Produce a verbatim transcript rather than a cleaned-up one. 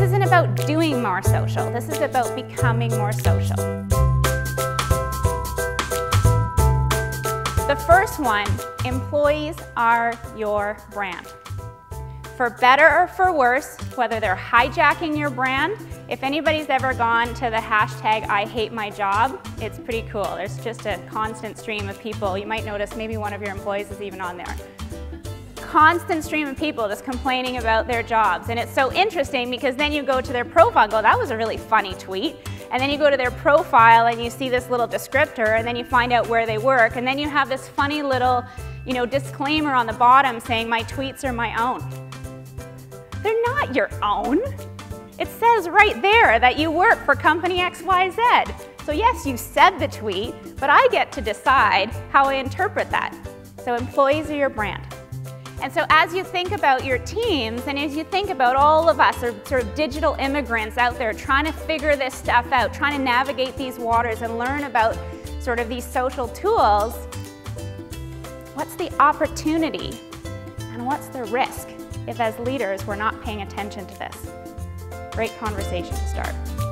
This isn't about doing more social. This is about becoming more social. The first one, employees are your brand. For better or for worse, whether they're hijacking your brand, if anybody's ever gone to the hashtag I hate my job, it's pretty cool. There's just a constant stream of people. You might notice maybe one of your employees is even on there. Constant stream of people just complaining about their jobs. And it's so interesting because then you go to their profile and go, that was a really funny tweet. And then you go to their profile and you see this little descriptor and then you find out where they work and then you have this funny little, you know, disclaimer on the bottom saying my tweets are my own. They're not your own. It says right there that you work for company X Y Z. So yes, you said the tweet, but I get to decide how I interpret that. So employees are your brand. And so as you think about your teams and as you think about all of us are sort of digital immigrants out there trying to figure this stuff out, trying to navigate these waters and learn about sort of these social tools, what's the opportunity and what's the risk if as leaders we're not paying attention to this? Great conversation to start.